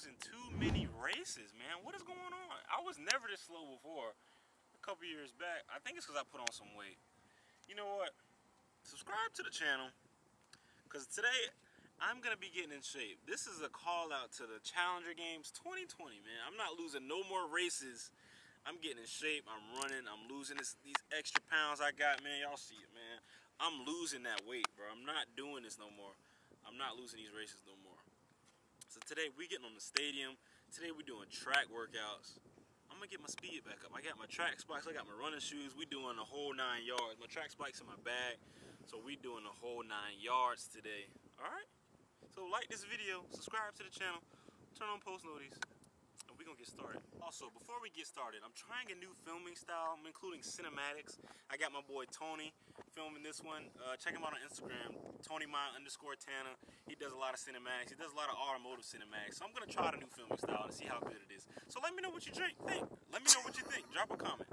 losing too many races, man. What is going on? I was never this slow before. A couple years back, I think it's because I put on some weight. You know what? Subscribe to the channel, because today I'm going to be getting in shape. This is a call out to the Challenger Games 2020, man. I'm not losing no more races. I'm getting in shape. I'm running. I'm losing these extra pounds I got, man. Y'all see it, man. I'm losing that weight, bro. I'm not doing this no more. I'm not losing these races no more. So today we getting on the stadium. Today we doing track workouts. I'm going to get my speed back up. I got my track spikes. I got my running shoes. We doing the whole 9 yards. My track spikes in my bag. So we doing the whole 9 yards today. All right? So like this video, subscribe to the channel, turn on post notice, and we're going to get started. Also, before we get started, I'm trying a new filming style. I'm including cinematics. I got my boy Tony filming this one. Check him out on Instagram, tonymy_tana. He does a lot of cinematics. He does a lot of automotive cinematics. So I'm going to try the new filming style to see how good it is. So let me know what you think. Let me know what you think. Drop a comment.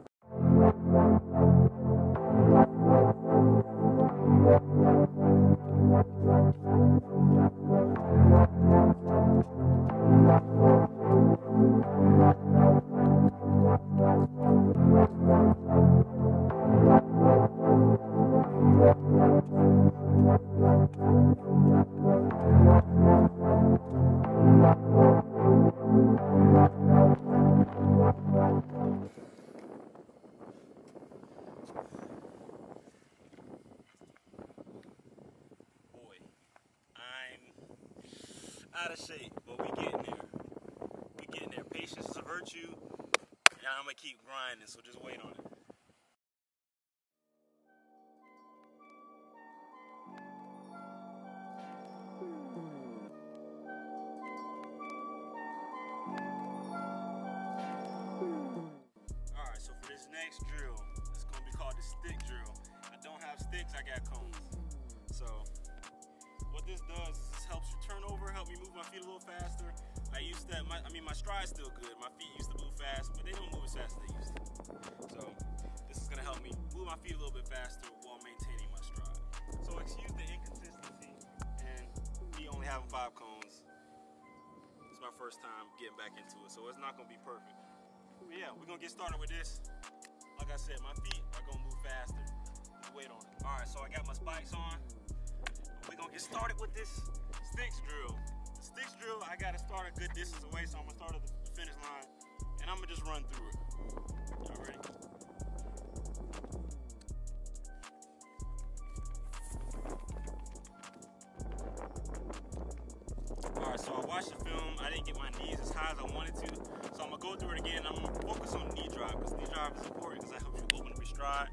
Out of shape, but we getting there. We getting there. Patience is a virtue, and I'm gonna keep grinding, so just wait on it. Alright, so for this next drill, it's gonna be called the stick drill. I don't have sticks, I got cones. So what this does is helps you turn over, help me move my feet a little faster. I used that, my stride's still good. My feet used to move fast, but they don't move as fast as they used to. So this is gonna help me move my feet a little bit faster while maintaining my stride. So excuse the inconsistency and me only having 5 cones. It's my first time getting back into it, so it's not gonna be perfect. But yeah, we're gonna get started with this. Like I said, my feet are gonna move faster. Just wait on it. All right, so I got my spikes on. We're gonna get started with this sticks drill. The sticks drill, I gotta start a good distance away, so I'm gonna start at the finish line, and I'm gonna just run through it. Y'all ready? All right, so I watched the film. I didn't get my knees as high as I wanted to, so I'm gonna go through it again. I'm gonna focus on knee drive, because knee drive is important, because that helps you open up your stride,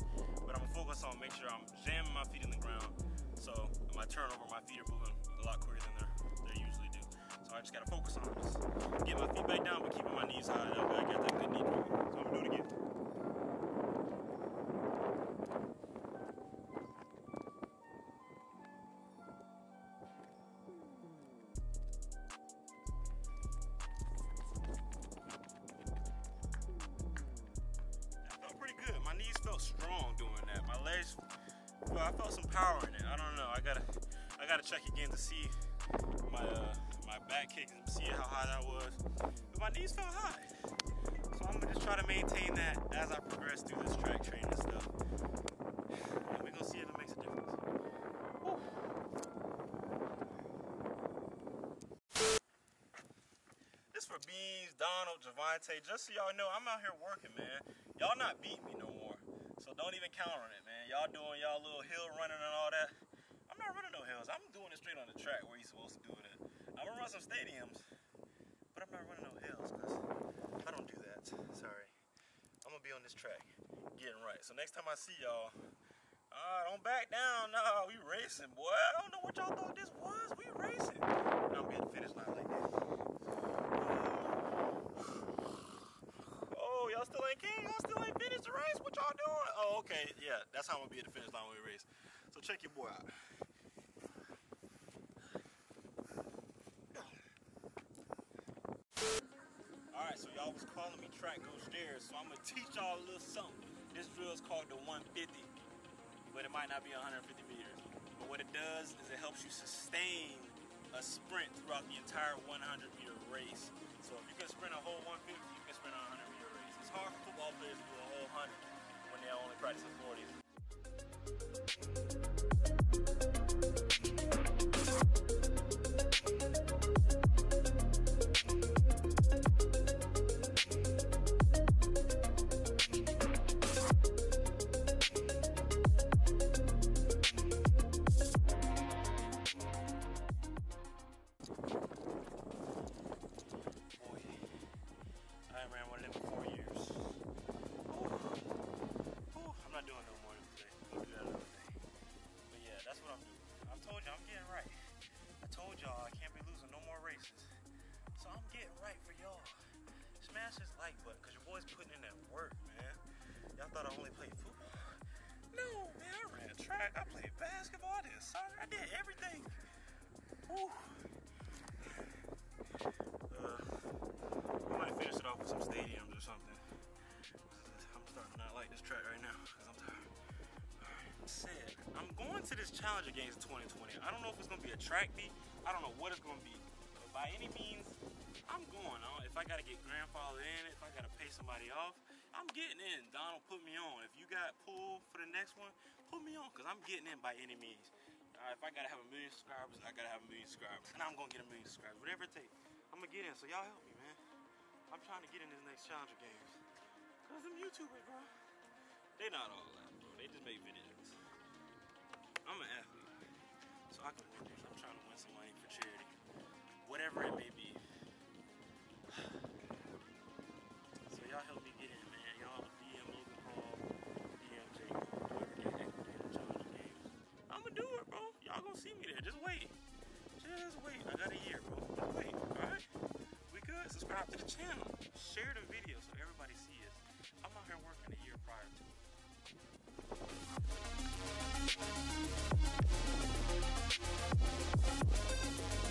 but I'm gonna focus on make sure I'm jamming my feet in the ground. So my turnover, my feet are moving a lot quicker than they usually do. So I just gotta focus on this. Get my feet back down, but keeping my knees high. That way I got that good knee drive. So I'm gonna do it again. That felt pretty good. My knees felt strong doing that. My legs. Well, I felt some power in it. I don't know. I gotta check again to see my my back kick and see how high that was. But my knees felt high, so I'm gonna just try to maintain that as I progress through this track training and stuff. And we're gonna see if it makes a difference. Woo. This for Beans, Donald, Javante. Just so y'all know, I'm out here working, man. Y'all not beating me no more. So don't even count on it, man. Y'all doing y'all little hill running and all that. I'm not running no hills. I'm doing it straight on the track where you're supposed to do it at. I'm gonna run some stadiums, but I'm not running no hills because I don't do that. Sorry. I'm gonna be on this track getting right. So next time I see y'all, don't back down. Nah, we racing, boy. I don't know what y'all thought this was. We racing. And I'm getting finished line like that. Oh, y'all still ain't came? Y'all still ain't finished the race? What y'all doing? Oh, okay, yeah, that's how I'm gonna be at the finish line when we race. So check your boy out. All right, so y'all was calling me track go stairs, so I'm gonna teach y'all a little something. This drill is called the 150, but it might not be 150 meters. But what it does is it helps you sustain a sprint throughout the entire 100-meter race. race. So if you can sprint a whole 150, you can sprint a 100-meter race. It's hard for football players to do a whole 100 when they're only practicing 40s. I ran one of them for 4 years. Ooh. Ooh. I'm not doing no more today. I'll do that another day. But yeah, that's what I'm doing. I told y'all I'm getting right. I told y'all I can't be losing no more races. So I'm getting right for y'all. Smash this like button, because your boy's putting in that work, man. Y'all thought I only played football? No, man, I ran track. I played basketball. I did soccer. I did everything. Woo. Off with some stadiums or something. I'm starting to not like this track right now because I'm tired. Alright. Said, I'm going to this Challenger Games 2020. I don't know if it's going to be a track meet. I don't know what it's going to be. But by any means, I'm going. If I got to get grandfathered in, if I got to pay somebody off, I'm getting in. Donald, put me on. If you got pulled for the next one, put me on because I'm getting in by any means. If I got to have 1 million subscribers, I got to have 1 million subscribers. And I'm going to get 1 million subscribers. Whatever it takes, I'm going to get in. So y'all help me, man. I'm trying to get in this next Challenger Games. Cause them YouTubers, bro. They not all that, bro. They just make videos. I'm an athlete. So I can win this. I'm trying to win some money for charity. Whatever it may be. So y'all help me get in, man. Y'all DM Logan Paul, DM Jake, whoever get active in the Challenger Games. I'ma do it, bro. Y'all gonna see me there. Just wait. Just wait. I got a year, bro. Just wait, alright? We good? Subscribe to the channel. Share the video so everybody sees it. I'm out here working a year prior to it.